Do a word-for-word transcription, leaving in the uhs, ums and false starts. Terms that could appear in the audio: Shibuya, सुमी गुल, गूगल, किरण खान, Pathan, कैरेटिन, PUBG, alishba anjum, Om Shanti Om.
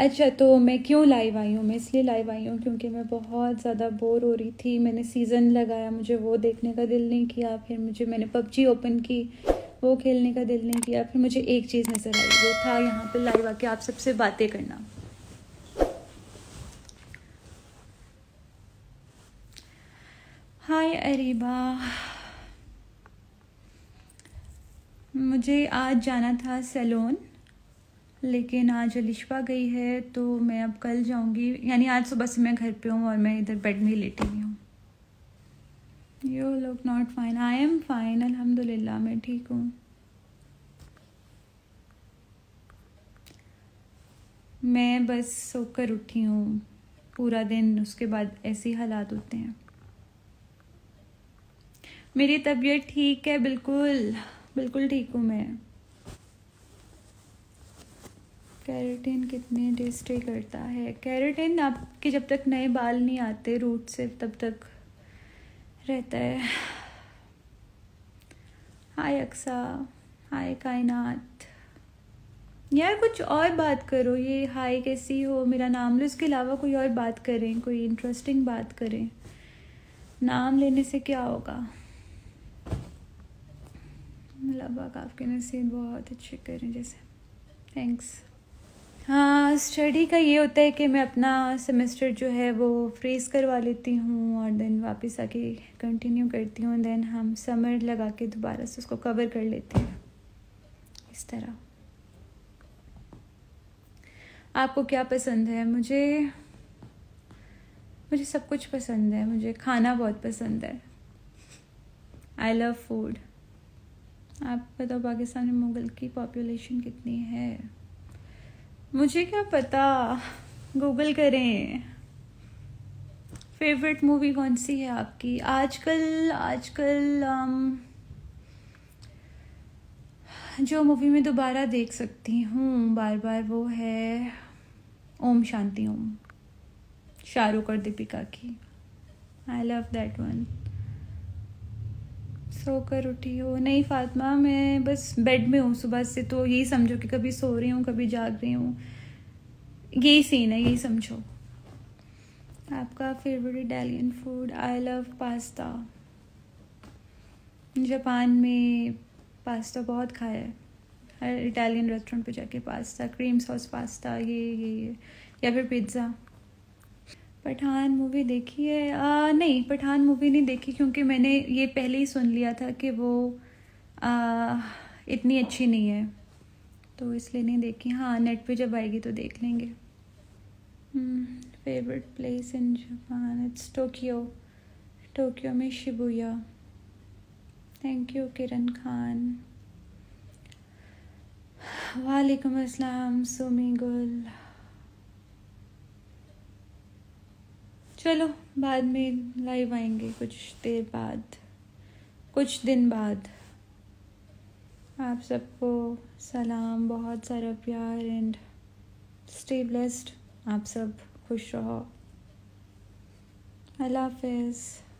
अच्छा तो मैं क्यों लाइव आई हूँ, मैं इसलिए लाइव आई हूँ क्योंकि मैं बहुत ज़्यादा बोर हो रही थी। मैंने सीज़न लगाया, मुझे वो देखने का दिल नहीं किया, फिर मुझे मैंने पबजी ओपन की, वो खेलने का दिल नहीं किया, फिर मुझे एक चीज़ नज़र आई, वो था यहाँ पे लाइव आके आप सबसे बातें करना। हाय अरीबा, मुझे आज जाना था सैलून, लेकिन आज अलिशबा गई है तो मैं अब कल जाऊंगी, यानी आज सुबह से मैं घर पे हूँ और मैं इधर बेड में ही लेटी हुई हूँ। You look not fine. I am fine अल्हम्दुलिल्लाह, मैं ठीक हूँ। मैं बस सोकर उठी हूँ, पूरा दिन उसके बाद ऐसे हालात होते हैं। मेरी तबीयत ठीक है, बिल्कुल बिल्कुल ठीक हूँ मैं। कैरेटिन कितने डे स्टे करता है? कैरेटिन आपके जब तक नए बाल नहीं आते रूट से तब तक रहता है। हाय अक्सा, हाय कायनात। यार कुछ और बात करो, ये हाय कैसी हो मेरा नाम लो, इसके अलावा कोई और बात करें, कोई इंटरेस्टिंग बात करें, नाम लेने से क्या होगा। मतलब आपके नसीब बहुत अच्छे करें जैसे, थैंक्स। हाँ स्टडी का ये होता है कि मैं अपना सेमेस्टर जो है वो फ्रीज करवा लेती हूँ और देन वापस आके कंटिन्यू करती हूँ, देन हम समर लगा के दोबारा से उसको कवर कर लेते हैं इस तरह। आपको क्या पसंद है? मुझे मुझे सब कुछ पसंद है, मुझे खाना बहुत पसंद है, आई लव फूड। आप बताओ पाकिस्तान में मुग़ल की पॉपुलेशन कितनी है? मुझे क्या पता, गूगल करें। फेवरेट मूवी कौन सी है आपकी? आजकल आजकल जो मूवी मैं दोबारा देख सकती हूँ बार बार वो है ओम शांति ओम, शाहरुख और दीपिका की, आई लव दैट वन। सो कर उठी हो? नहीं फातिमा, मैं बस बेड में हूँ सुबह से, तो यही समझो कि कभी सो रही हूँ कभी जाग रही हूँ, यही सीन है, यही समझो। आपका favourite Italian food? I love pasta, Japan में पास्ता बहुत खाया है, हर इटालियन रेस्टोरेंट पे जाके पास्ता, क्रीम सॉस पास्ता, ये ये ये या फिर पिज्ज़ा। पठान मूवी देखी है? आ, नहीं पठान मूवी नहीं देखी क्योंकि मैंने ये पहले ही सुन लिया था कि वो आ, इतनी अच्छी नहीं है तो इसलिए नहीं देखी। हाँ नेट पे जब आएगी तो देख लेंगे। Favourite place in Japan? It's Tokyo, Tokyo में Shibuya. Thank you किरण खान। वालेकुम अस्सलाम सुमी गुल। चलो बाद में लाइव आएंगे कुछ देर बाद, कुछ दिन बाद। आप सबको सलाम, बहुत सारा प्यार एंड स्टे ब्लेस्ड। आप सब खुश रहो, अल्लाह हाफिज़।